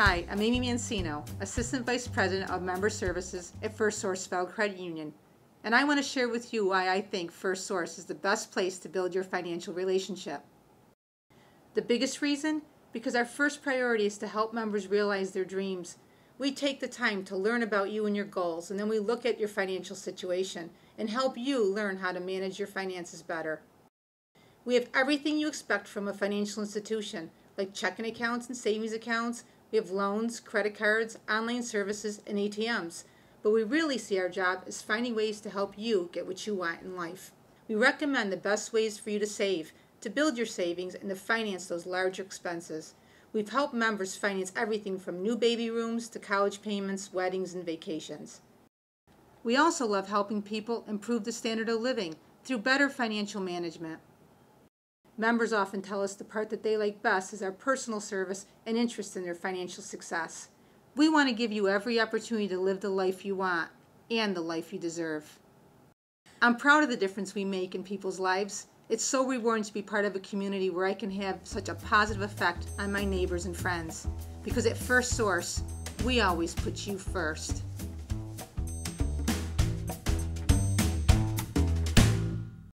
Hi, I'm Amy Mancino, Assistant Vice President of Member Services at First Source Federal Credit Union, and I want to share with you why I think First Source is the best place to build your financial relationship. The biggest reason? Because our first priority is to help members realize their dreams. We take the time to learn about you and your goals, and then we look at your financial situation and help you learn how to manage your finances better. We have everything you expect from a financial institution, like checking accounts and savings accounts. We have loans, credit cards, online services, and ATMs, but we really see our job as finding ways to help you get what you want in life. We recommend the best ways for you to save, to build your savings, and to finance those larger expenses. We've helped members finance everything from new baby rooms to college payments, weddings, and vacations. We also love helping people improve the standard of living through better financial management. Members often tell us the part that they like best is our personal service and interest in their financial success. We want to give you every opportunity to live the life you want and the life you deserve. I'm proud of the difference we make in people's lives. It's so rewarding to be part of a community where I can have such a positive effect on my neighbors and friends. Because at First Source, we always put you first.